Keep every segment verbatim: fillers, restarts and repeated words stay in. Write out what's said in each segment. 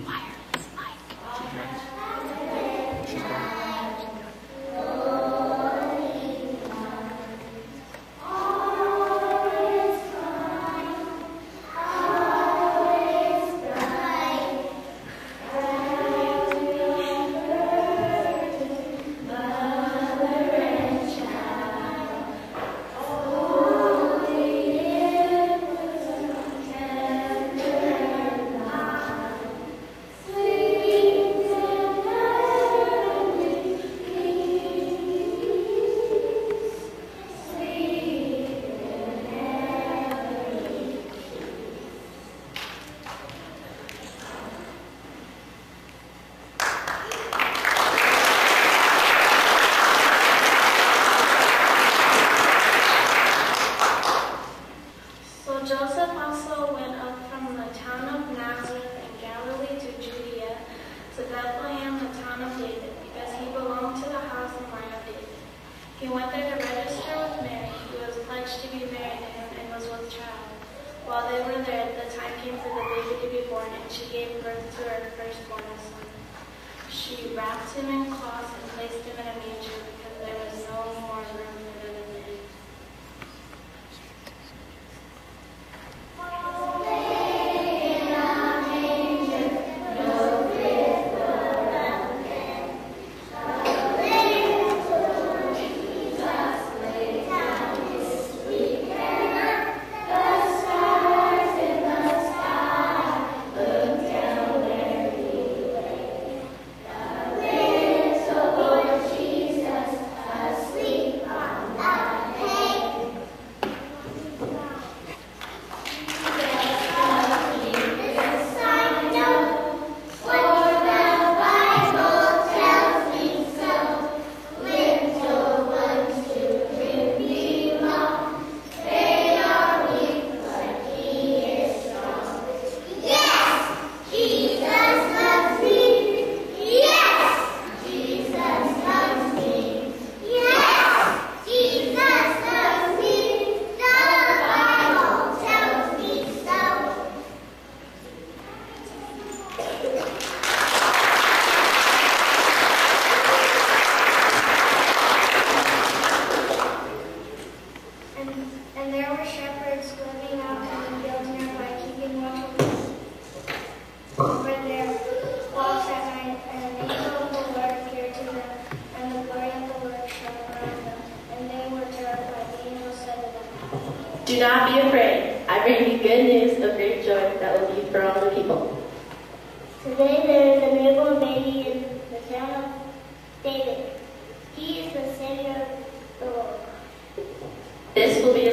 wireless mic. She's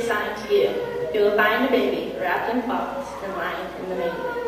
assigned to you. You will find a baby wrapped in cloths and lying in the manger.